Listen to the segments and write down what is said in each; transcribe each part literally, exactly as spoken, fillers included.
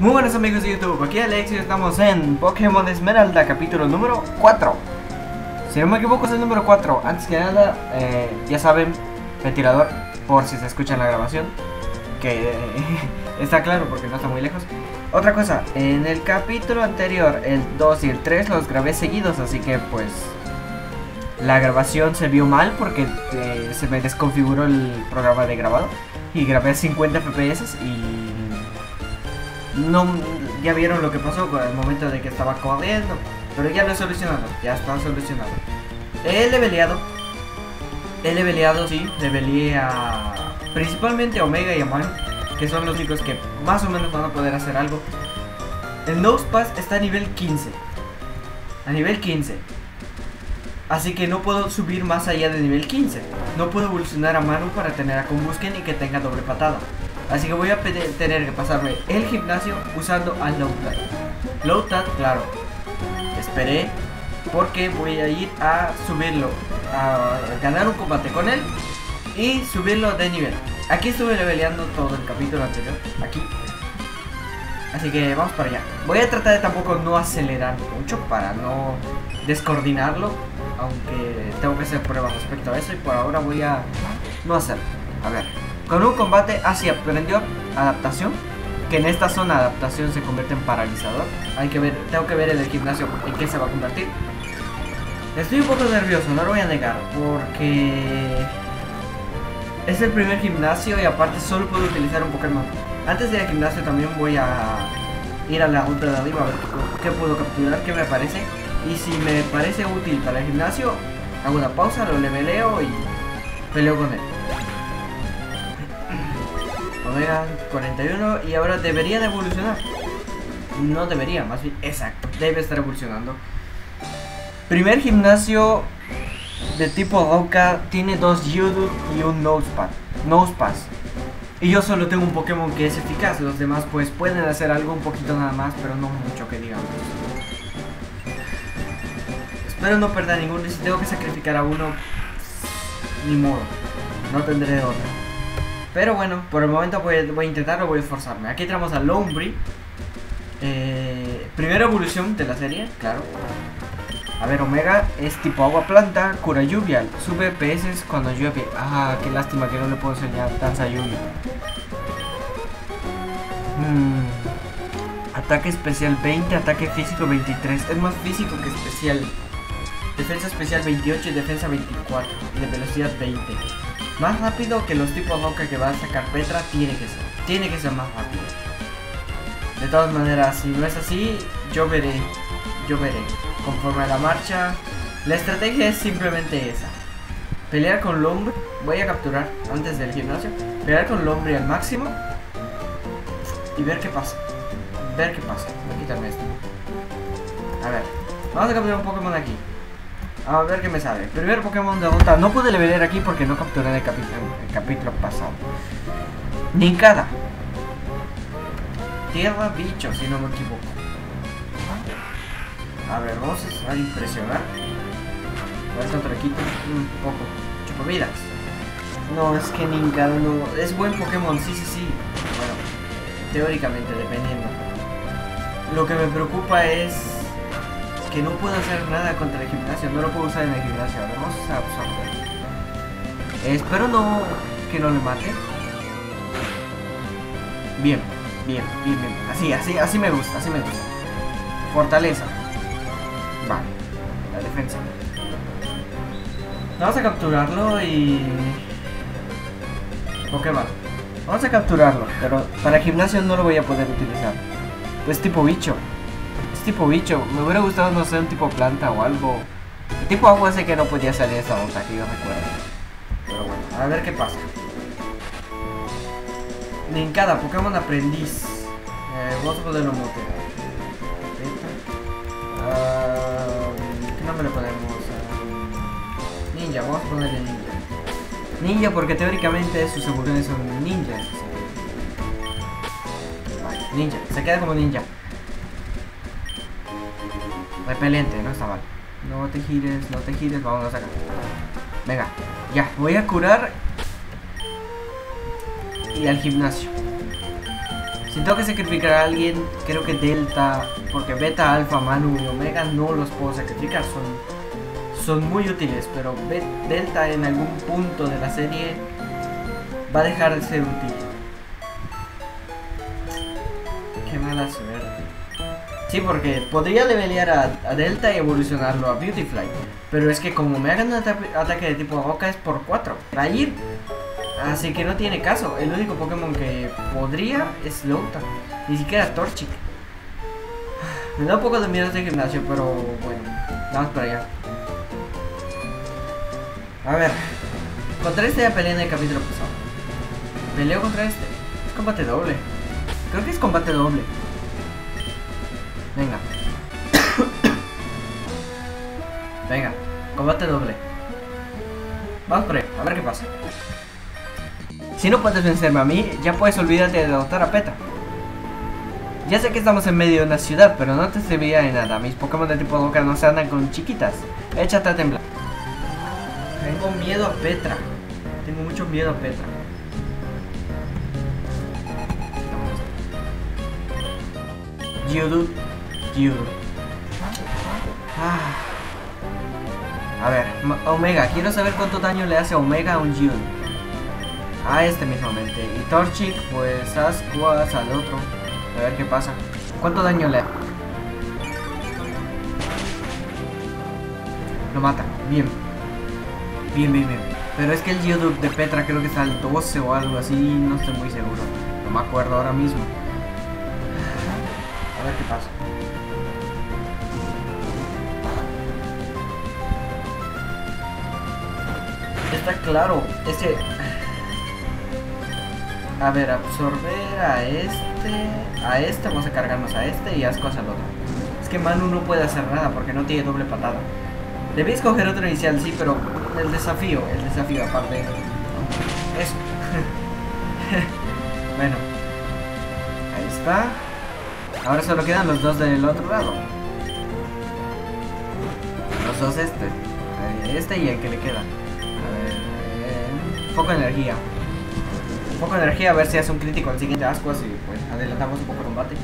Muy buenos amigos de YouTube, aquí Alex y estamos en Pokémon Esmeralda, capítulo número cuatro. Si no me equivoco es el número cuatro. Antes que nada, eh, ya saben, ventilador, por si se escucha en la grabación. Que eh, está claro porque no está muy lejos. Otra cosa, en el capítulo anterior, el dos y el tres los grabé seguidos, así que pues la grabación se vio mal porque eh, se me desconfiguró el programa de grabado. Y grabé a cincuenta F P S y... no, ya vieron lo que pasó con el momento de que estaba corriendo. Pero ya lo he solucionado, ya está solucionado. He leveleado. He leveleado, sí, leveleé a... principalmente a Omega y a Manu, que son los chicos que más o menos van a poder hacer algo. El Nosepass está a nivel quince. A nivel quince. Así que no puedo subir más allá de nivel quince. No puedo evolucionar a Manu para tener a Combusken y que tenga doble patada. Así que voy a tener que pasarme el gimnasio usando al Lotad. Lotad, claro. Esperé porque voy a ir a subirlo, a ganar un combate con él y subirlo de nivel. Aquí estuve leveleando todo el capítulo anterior, aquí. Así que vamos para allá. Voy a tratar de tampoco no acelerar mucho para no descoordinarlo, aunque tengo que hacer pruebas respecto a eso y por ahora voy a no hacerlo. A ver. Con un combate así aprendió adaptación, que en esta zona adaptación se convierte en paralizador. Hay que ver, tengo que ver en el gimnasio en qué se va a convertir. Estoy un poco nervioso, no lo voy a negar, porque es el primer gimnasio y aparte solo puedo utilizar un Pokémon. Antes de ir al gimnasio también voy a ir a la ruta de arriba a ver qué, qué puedo capturar, qué me parece. Y si me parece útil para el gimnasio, hago una pausa, lo leveleo y peleo con él. Omega cuarenta y uno y ahora debería de evolucionar. No debería, más bien, exacto, debe estar evolucionando. Primer gimnasio de tipo roca. Tiene dos Gyudo y un Nosepass, Nosepass. Y yo solo tengo un Pokémon que es eficaz. Los demás pues pueden hacer algo un poquito nada más, pero no mucho que digamos. Espero no perder ninguno. Si tengo que sacrificar a uno, ni modo, no tendré otra. Pero bueno, por el momento voy, voy a intentarlo, voy a esforzarme. Aquí tenemos a Lombre. Eh, primera evolución de la serie, claro. A ver, Omega es tipo agua planta, cura lluvia, sube P S cuando llueve. Ah, qué lástima que no le puedo enseñar danza lluvia. Hmm. Ataque especial veinte, ataque físico veintitrés. Es más físico que especial. Defensa especial veintiocho y defensa veinticuatro. Y de velocidad veinte. Más rápido que los tipos roca que va a sacar Petra, tiene que ser. Tiene que ser más rápido. De todas maneras, si no es así, yo veré. Yo veré. Conforme a la marcha. La estrategia es simplemente esa. Pelear con Lombre. Voy a capturar antes del gimnasio. Pelear con Lombre al máximo. Y ver qué pasa. Ver qué pasa. Voy a quitarme esto. A ver. Vamos a capturar un Pokémon aquí. A ver qué me sale. Primer Pokémon de Lotad. No pude levelar aquí porque no capturé en el capítulo, el capítulo pasado. Ninkada. Tierra bicho, si no me equivoco. A ver, vamos a impresionar. Voy a estar tranquilo. Un poco. Chupavidas. No, es que Ninkada no... es buen Pokémon, sí, sí, sí. Bueno, teóricamente, dependiendo. Lo que me preocupa es... que no puedo hacer nada contra el gimnasio, no lo puedo usar en el gimnasio, vamos a absorber. Espero no que no le mate. Bien, bien, bien, bien. Así, así, así me gusta, así me gusta. Fortaleza. Vale. La defensa. Vamos a capturarlo y... Pokémon. Vamos a capturarlo, pero para el gimnasio no lo voy a poder utilizar. Es tipo bicho. Tipo bicho, me hubiera gustado no ser un tipo planta o algo. El tipo agua sé que no podía salir esa onda que yo recuerdo. Pero bueno, a ver qué pasa. Ninkada, Pokémon aprendiz. Eh, voto de los motes. Uh, ¿Qué nombre le ponemos? Uh, ninja, vamos a ponerle ninja. Ninja porque teóricamente sus evoluciones son ninjas. Vale, ninja, se queda como ninja. Repelente, no está mal. No te gires, no te gires, vamos a sacar. Venga, ya, voy a curar. Y al gimnasio. Si tengo que sacrificar a alguien, creo que Delta, porque Beta, Alpha, Manu y Omega no los puedo sacrificar, son, son muy útiles, pero Delta en algún punto de la serie va a dejar de ser útil. Qué mala suerte. Sí, porque podría levelear a, a Delta y evolucionarlo a Beautyfly, pero es que como me hagan un ata ataque de tipo Roca es por cuatro, Raid. Así que no tiene caso. El único Pokémon que podría es Lotad. Ni siquiera Torchic. Me da un poco de miedo este gimnasio, pero bueno, vamos para allá. A ver, contra este ya peleé en el capítulo pasado. Peleo contra este. Es combate doble. Creo que es combate doble. Venga. Venga, combate doble. Vamos por ahí, a ver qué pasa. Si no puedes vencerme a mí, ya puedes olvidarte de derrotar a Petra. Ya sé que estamos en medio de una ciudad, pero no te servirá de nada. Mis Pokémon de tipo Roca no se andan con chiquitas. Échate a temblar. Tengo miedo a Petra. Tengo mucho miedo a Petra. Gyudo. Gyudo. Ah. A ver, Omega. Quiero saber cuánto daño le hace Omega a un Gyudo. A este mismamente. Y Torchic, pues ascuas al otro. A ver qué pasa. ¿Cuánto daño le da? Lo mata. Bien. Bien, bien, bien. Pero es que el Geodude de Petra creo que está al doce o algo así. No estoy muy seguro. No me acuerdo ahora mismo. A ver qué pasa. Está claro. Este... A ver, absorber a este, a este, vamos a cargarnos a este y haz cosas al otro. Es que Manu no puede hacer nada porque no tiene doble patada. Debéis coger otro inicial, sí, pero el desafío, el desafío aparte. Eso. Bueno. Ahí está. Ahora solo quedan los dos del otro lado. Los dos este. Este y el que le queda. A ver. Foco de energía. Un poco de energía, a ver si hace un crítico al siguiente ascuas y pues adelantamos un poco el combate.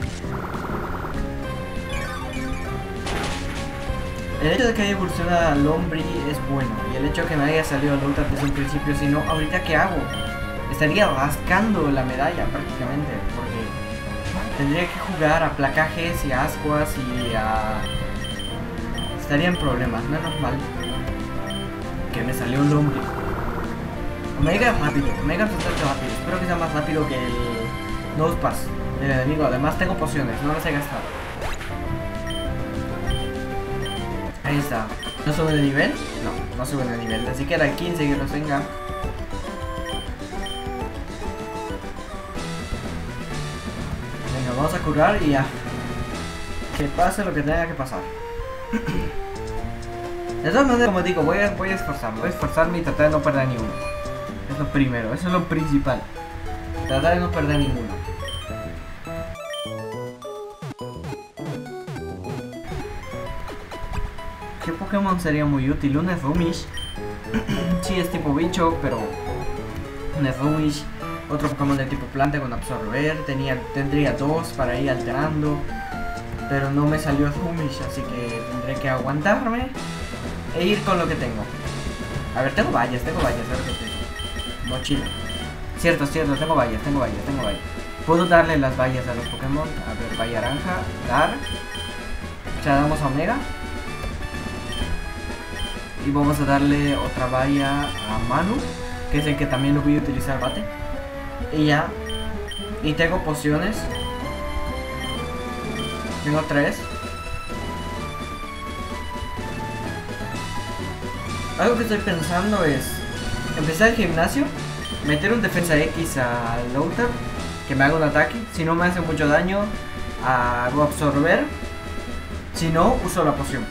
El hecho de que haya evolucionado a Lombre es bueno, y el hecho de que me haya salido Lotad desde un principio, si no, ¿ahorita qué hago? Estaría rascando la medalla prácticamente, porque tendría que jugar a placajes y a ascuas y a... Estaría en problemas, menos mal que me salió Lombre. Omega es rápido, Omega es bastante rápido, espero que sea más rápido que el Nosepass del enemigo, además tengo pociones, no las he gastado. Ahí está, ¿no suben de nivel? No, no suben de nivel, así que era el quince que los tenga. Venga, vamos a curar y ya. Que pase lo que tenga que pasar. De todas maneras, como digo, voy a, voy a esforzarme, voy a esforzarme y tratar de no perder ni uno. Es lo primero, eso es lo principal. Tratar de no perder ninguno. ¿Qué Pokémon sería muy útil? Un Rumish. Sí, es tipo bicho, pero... Un Rumish. Otro Pokémon de tipo planta con absorber. Tenía, tendría dos para ir alternando. Pero no me salió Rumish, así que tendré que aguantarme. E ir con lo que tengo. A ver, tengo vallas, tengo vallas, a ver qué tengo. Mochila. Cierto, cierto, tengo vallas, tengo vallas, tengo vallas. Puedo darle las vallas a los Pokémon. A ver, valla naranja, dar. Ya damos a Omega. Y vamos a darle otra valla a Manu, que es el que también lo voy a utilizar bate. Y ya. Y tengo pociones. Tengo tres. Algo que estoy pensando es... empezar el gimnasio, meter un defensa X a Lotad, que me haga un ataque, si no me hace mucho daño, hago absorber, si no, uso la poción.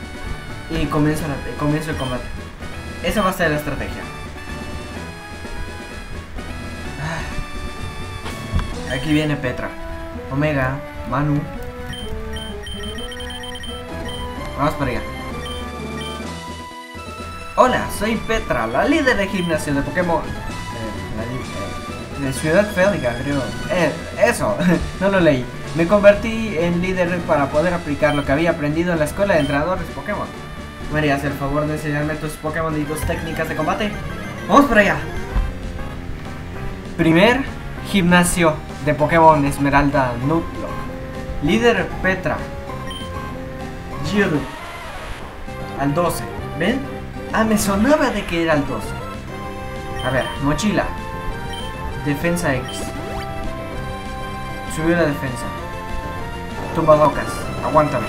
Y comienzo, la, comienzo el combate. Esa va a ser la estrategia. Aquí viene Petra, Omega, Manu. Vamos para allá. Hola, soy Petra, la líder de gimnasio de Pokémon. Eh, la, eh, de Ciudad Félix, creo. Eh, eso, no lo leí. Me convertí en líder para poder aplicar lo que había aprendido en la escuela de entrenadores Pokémon. ¿Me harías el favor de enseñarme tus Pokémon y tus técnicas de combate? ¡Vamos por allá! Primer gimnasio de Pokémon Esmeralda Nublo. Líder Petra. Gyudo. Al doce. ¿Ven? Ah, me sonaba de que era al doce. A ver, mochila. Defensa X. Subió la defensa. Tumbadocas. Aguántame.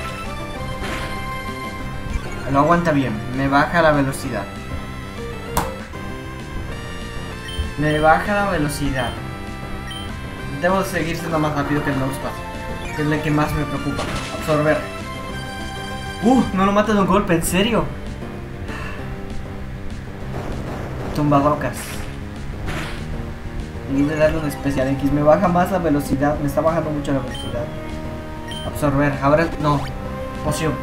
Lo aguanta bien. Me baja la velocidad. Me baja la velocidad. Debo seguir siendo más rápido que el Nosepass, que es la que más me preocupa. Absorber. Uh, no lo mata de un golpe, en serio. Tumbadocas. Debí de darle un especial X. Me baja más la velocidad. Me está bajando mucho la velocidad. Absorber. Ahora no. Poción.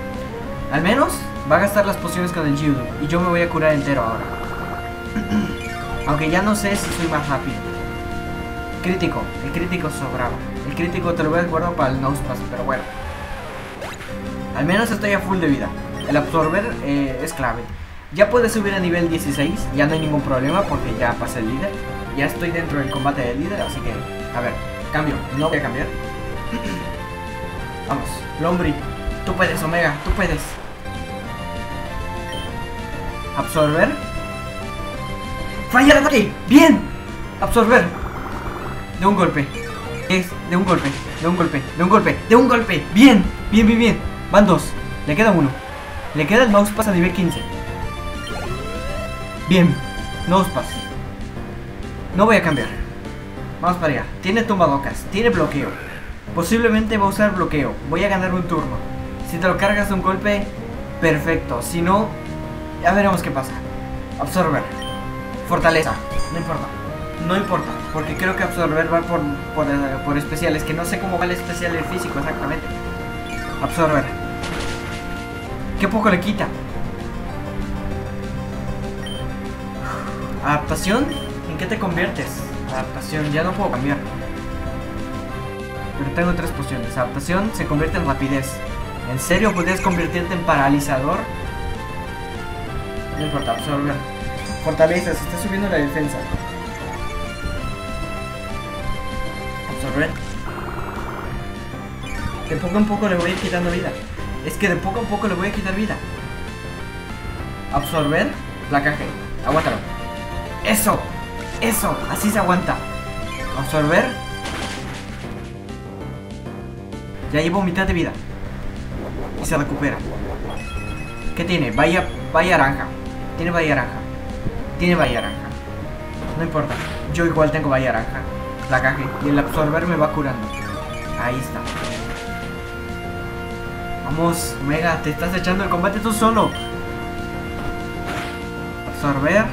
Al menos va a gastar las pociones con el Gyudo. Y yo me voy a curar entero ahora. Aunque ya no sé si soy más rápido. Crítico. El crítico sobraba. El crítico te lo voy a guardar para el Nosepass. Pero bueno. Al menos estoy a full de vida. El absorber eh, es clave. Ya puedes subir a nivel dieciséis. Ya no hay ningún problema porque ya pasé el líder. Ya estoy dentro del combate del líder, así que... A ver, cambio. No voy a cambiar. Vamos. Lombre. Tú puedes, Omega. Tú puedes. Absorber. ¡Falla el ataque! ¡Bien! Absorber. De un golpe. Es de un golpe. De un golpe. De un golpe. De un golpe. ¡Bien! Bien, bien, bien. Van dos. Le queda uno. Le queda el Nosepass a nivel quince. Bien. Nosepass. No voy a cambiar. Vamos para allá. Tiene tumbadocas. Tiene bloqueo. Posiblemente va a usar bloqueo. Voy a ganar un turno. Si te lo cargas de un golpe, perfecto. Si no, ya veremos qué pasa. Absorber. Fortaleza. No importa. No importa. Porque creo que absorber va por, por, por especiales. Que no sé cómo va el especial del físico exactamente. Absorber. Qué poco le quita. Adaptación. ¿Qué te conviertes? Adaptación, ya no puedo cambiar. Pero tengo tres pociones. Adaptación se convierte en rapidez. ¿En serio podrías convertirte en paralizador? No importa, absorber. Fortaleza, se está subiendo la defensa. Absorber. De poco en poco le voy a ir quitando vida. Es que de poco en poco le voy a quitar vida. Absorber, placaje. Aguántalo. ¡Eso! Eso, así se aguanta. Absorber. Ya llevo mitad de vida. Y se recupera. ¿Qué tiene? Vaya, vaya naranja. Tiene vaya naranja. Tiene vaya naranja. No importa. Yo igual tengo vaya naranja. La caje. Y el absorber me va curando. Ahí está. Vamos, Mega. Te estás echando el combate tú solo. Absorber.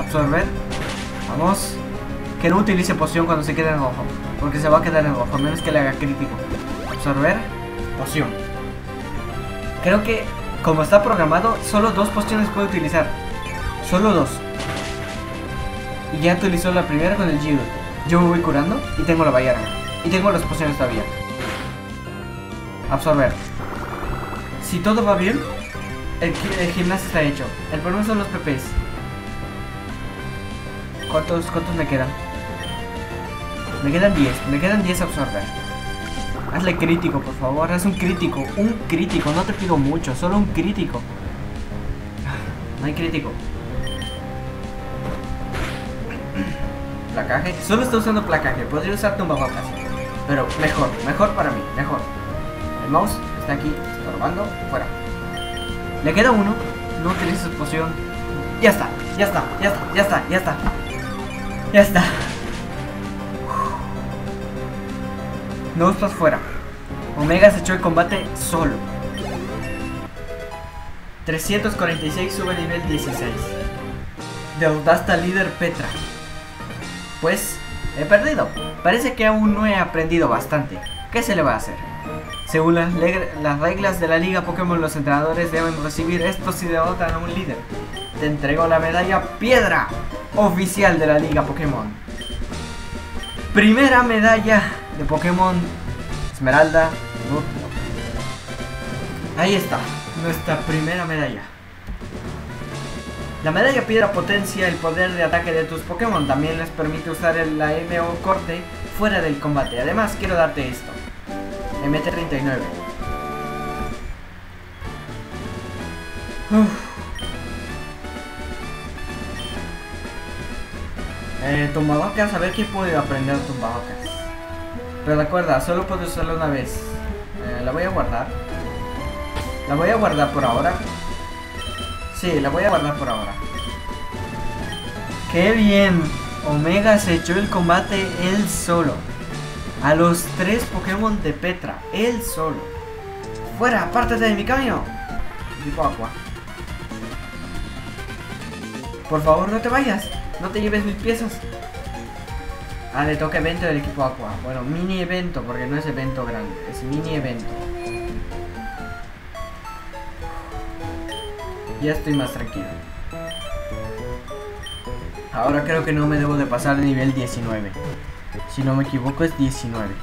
Absorber. Vamos. Que no utilice poción cuando se quede en rojo. Porque se va a quedar en rojo. A menos que le haga crítico. Absorber. Poción. Creo que como está programado, solo dos pociones puede utilizar. Solo dos. Y ya utilizó la primera con el Gyudo. Yo me voy curando y tengo la bayara. Y tengo las pociones todavía. Absorber. Si todo va bien, el, el gimnasio está hecho. El problema son los P Ps. ¿Cuántos, ¿Cuántos me quedan? Me quedan diez. Me quedan diez absorber. Hazle crítico, por favor. Haz un crítico. Un crítico. No te pido mucho. Solo un crítico. No hay crítico. Placaje. Solo está usando placaje. Podría usar tumbabocas. Pero mejor. Mejor para mí. Mejor. El mouse está aquí estorbando. Fuera. Le queda uno. No utilice su poción. Ya está. Ya está. Ya está. Ya está. Ya está. Ya está. No estás fuera. Omega se echó el combate solo. trescientos cuarenta y seis sube nivel dieciséis. Derrotaste al líder Petra. Pues he perdido. Parece que aún no he aprendido bastante. ¿Qué se le va a hacer? Según las, las reglas de la Liga Pokémon, los entrenadores deben recibir esto si derrotan a un líder. Te entregó la medalla Piedra, oficial de la Liga Pokémon. Primera medalla de Pokémon Esmeralda. Ahí está, nuestra primera medalla. La medalla Piedra potencia el poder de ataque de tus Pokémon. También les permite usar el M O corte fuera del combate. Además, quiero darte esto. M T treinta y nueve. Uf. Eh, tumbavacas, a ver qué puedo aprender de tumbavacas. Pero recuerda, solo puedo usarlo una vez. Eh, la voy a guardar. La voy a guardar por ahora. Sí, la voy a guardar por ahora. ¡Qué bien! Omega se echó el combate él solo. A los tres Pokémon de Petra, él solo. ¡Fuera! ¡Apártate de mi camino! Equipo Aqua. Por favor, no te vayas. No te lleves mis piezas. Ah, le toca evento del equipo Aqua. Bueno, mini evento, porque no es evento grande, es mini evento. Ya estoy más tranquilo. Ahora creo que no me debo de pasar de nivel diecinueve. Si no me equivoco es diecinueve.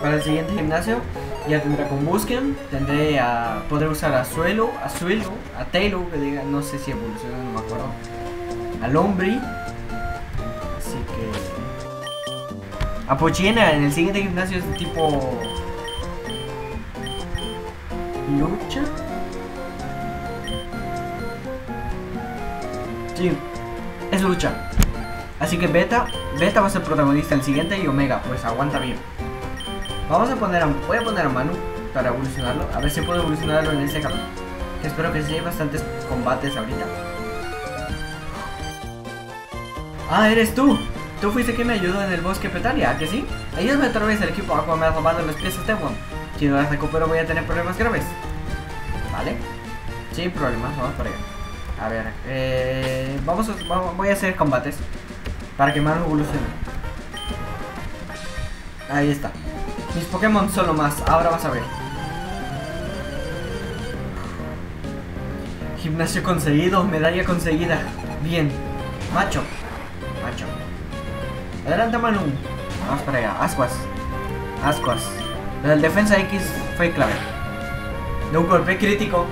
Para el siguiente gimnasio ya tendré Combusken. Tendré a... Podré usar a Suelo, a Suelo, a Taylor, que diga, no sé si evoluciona, no me acuerdo. A Lombre, así que a Pochina en el siguiente gimnasio es de tipo lucha. Sí, es lucha. Así que Beta, Beta va a ser protagonista en el siguiente, y Omega, pues aguanta bien. Vamos a poner a, voy a poner a Manu para evolucionarlo, a ver si puedo evolucionarlo en ese camino. Que espero que sí, hay bastantes combates ahorita. Ah, eres tú. Tú fuiste quien me ayudó en el bosque Petalia, ¿a que sí? Ayúdame otra vez, el equipo Aqua me ha robado las piezas Tewon. Si no las recupero voy a tener problemas graves. Vale. Sin problemas, vamos para allá. A ver, eh, vamos, a, vamos, voy a hacer combates para que Manu evolucione. Ahí está. Mis Pokémon solo más, ahora vas a ver. Gimnasio conseguido, medalla conseguida. Bien, macho. Macho. Adelante, Manu. Vamos para allá. Ascuas. Ascuas. El defensa X fue clave. De un golpe crítico.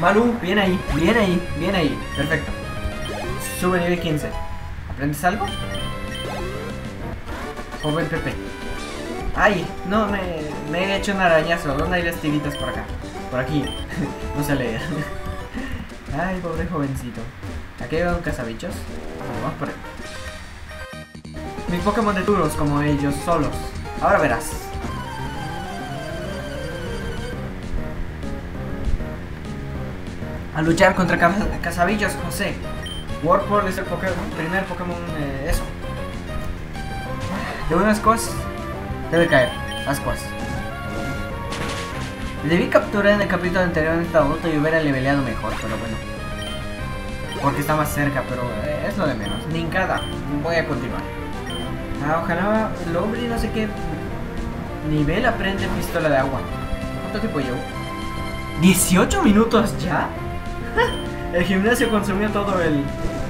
Manu, bien ahí. Bien ahí. Bien ahí. Perfecto. Sube nivel quince. ¿Aprendes algo? Joven Pepe. Ay, no, me, me he hecho un arañazo. ¿Dónde hay las tiritas por acá? Por aquí. No se lee. Ay, pobre jovencito. Aquí hay un cazabichos. Vamos por ahí. Mis Pokémon de duros como ellos solos. Ahora verás. A luchar contra cazabillos, José. Warpole es el Pokémon, primer Pokémon eh, eso. De unas cosas debe caer. Ascuas. Debí capturar en el capítulo anterior en esta auto y hubiera leveleado mejor, pero bueno. Porque está más cerca, pero eh, es lo de menos. Ninkada. Voy a continuar. Ah, ojalá Lombre no sé qué nivel aprende pistola de agua. ¿Cuánto tiempo llevo? ¿dieciocho minutos ya? El gimnasio consumió todo el...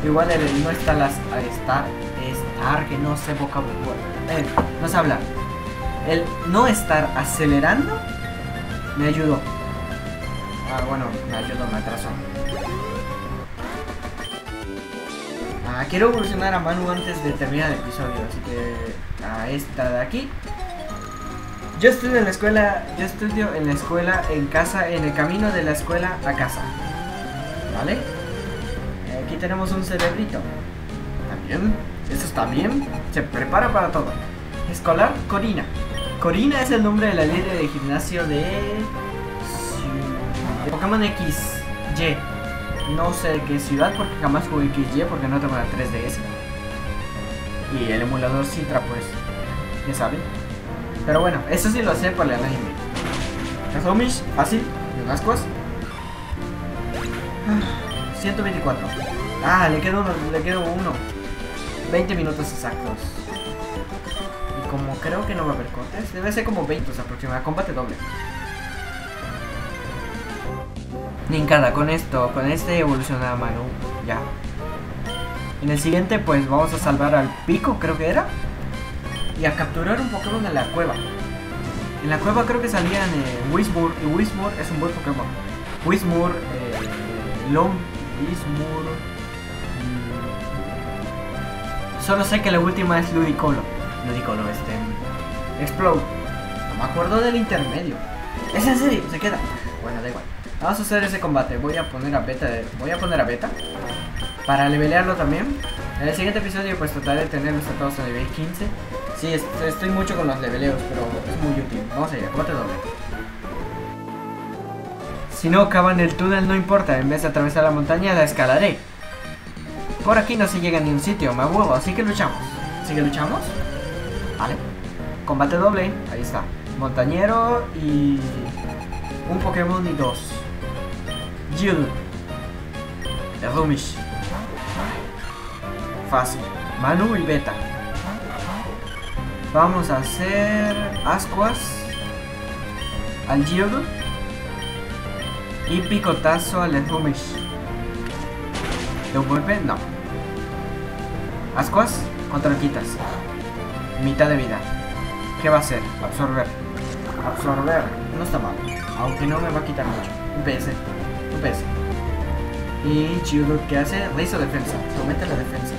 Igual el no está las... Estar... Estar... Que no sé vocabulario. Eh, no sé hablar. El no estar acelerando me ayudó. Ah, bueno, me ayudó, me atrasó. Ah, quiero evolucionar a Manu antes de terminar el episodio, así que a esta de aquí. Yo estudio en la escuela, yo estudio en la escuela, en casa, en el camino de la escuela a casa. ¿Vale? Aquí tenemos un cerebrito. También, eso está bien, se prepara para todo. Escolar, Corina. Corina es el nombre de la líder de gimnasio de... de Pokémon X Y. No sé qué ciudad porque jamás jugué X Y porque no tengo la tres D S. Y el emulador Citra, pues, ya saben. Pero bueno, eso sí lo sé por el anime. Las Rumish, fácil, de unas cosas. ciento veinticuatro. Ah, le quedo uno, le quedo uno. veinte minutos exactos. como creo que no va a haber cortes, debe ser como veinte aproximadamente, combate doble. Ninkada, con esto, con este evoluciona Manu, ya. En el siguiente pues vamos a salvar al pico, creo que era, y a capturar un Pokémon de la cueva. En la cueva creo que salían eh, Wishmur, y Wishmur es un buen Pokémon. Wishmur, eh, Lombre, Wishmur... Mmm, solo sé que la última es Ludicolo. Ludicolo este... Explode. No me acuerdo del intermedio. Es en serio, se queda. Bueno, da igual. Vamos a hacer ese combate, voy a poner a beta de... voy a poner a beta para levelearlo también. En el siguiente episodio pues trataré de tenerlos a todos a nivel quince. Sí, es, estoy mucho con los leveleos, pero es muy útil. Vamos allá, combate doble. Si no acaban el túnel no importa, en vez de atravesar la montaña la escalaré. Por aquí no se llega a ningún sitio, me aburro, así que luchamos. Así que luchamos. Vale. Combate doble, ahí está. Montañero y... un Pokémon y dos. Gyudo de Rumish. Fácil. Manu y Beta. Vamos a hacer ascuas al Gyudo y picotazo al Rumish. ¿De un golpe? No. Ascuas contra quitas. Mitad de vida. ¿Qué va a hacer? Absorber. Absorber. No está mal. Aunque no me va a quitar mucho. Un P S. Un P S. Y Chiudut, ¿qué hace? Rizo defensa, somete la defensa.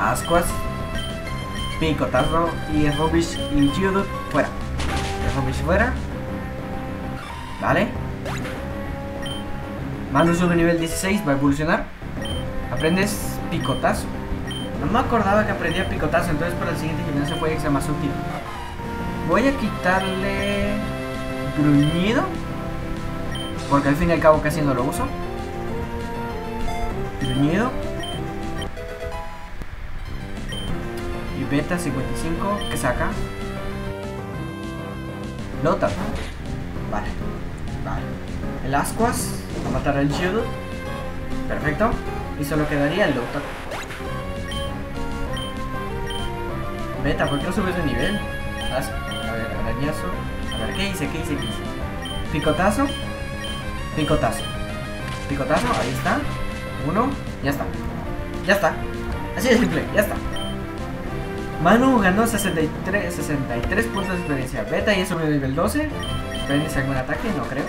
Ascuas, picotazo y Rubis y Chiudut fuera. Rubis fuera. Vale. Manu sube nivel dieciséis, va a evolucionar. Aprendes picotazo. No me acordaba que aprendía picotazo, entonces para el siguiente gimnasio puede que sea más útil. Voy a quitarle gruñido, porque al fin y al cabo casi no lo uso. Gruñido. Y beta cincuenta y cinco, que saca. Lotad. Vale. Vale. El ascuas. Va a matar al Chiudut. Perfecto. Y solo quedaría el Lotad. Beta, ¿por qué no subes de nivel? Asco. A ver, arañazo. A ver, ¿qué hice? ¿Qué hice? ¿Qué hice? Picotazo. Picotazo. Picotazo, ahí está. Uno, ya está. Ya está. Así de simple, ya está. Manu ganó sesenta y tres, sesenta y tres puntos de experiencia. Beta ya sobre nivel doce. ¿Prendes algún ataque? No creo.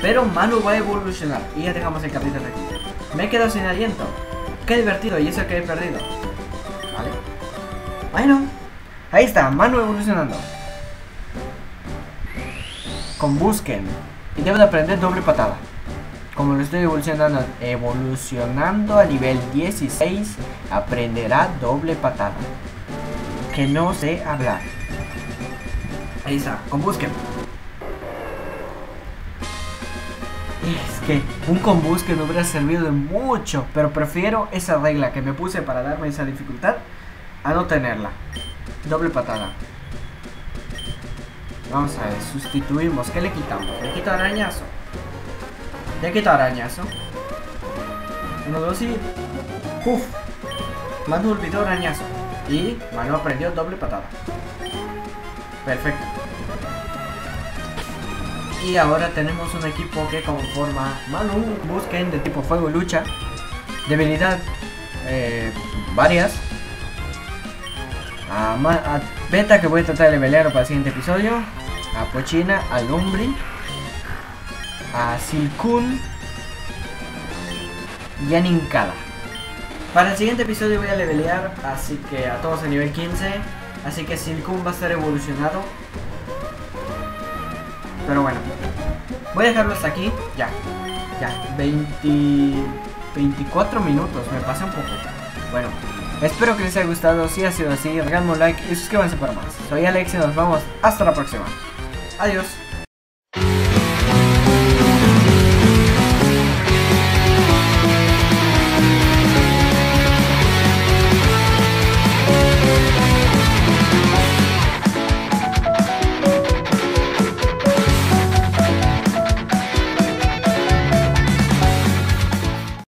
Pero Manu va a evolucionar. Y ya dejamos el capítulo aquí. Me he quedado sin aliento. Qué divertido, y eso que he perdido. Vale. Bueno. Ahí está, Manu evolucionando. Combusken. Y debo de aprender doble patada. Como lo estoy evolucionando, evolucionando a nivel dieciséis, aprenderá doble patada. Que no sé hablar. Ahí está, Combusken. Es que un Combusken me hubiera servido de mucho, pero prefiero esa regla que me puse para darme esa dificultad a no tenerla. Doble patada. Vamos a ver, sustituimos. ¿Qué le quitamos? Le quito arañazo. Le quito arañazo. Uno, dos y... ¡Uf! Manu olvidó arañazo. Y Manu aprendió doble patada. Perfecto. Y ahora tenemos un equipo que conforma Manu, Busquen de tipo fuego y lucha. Debilidad... Eh, varias. A, a Beta, que voy a tratar de levelear para el siguiente episodio. A Pochina, a Lombre, a Silcun y a Ninkada. Para el siguiente episodio voy a levelear, así que a todos a nivel quince. Así que Silcun va a estar evolucionado. Pero bueno, voy a dejarlo hasta aquí. Ya, ya, veinte, veinticuatro minutos, me pasé un poco. Bueno. Espero que les haya gustado, si ha sido así, regálame un like y suscríbanse para más. Soy Alex y nos vamos hasta la próxima. Adiós.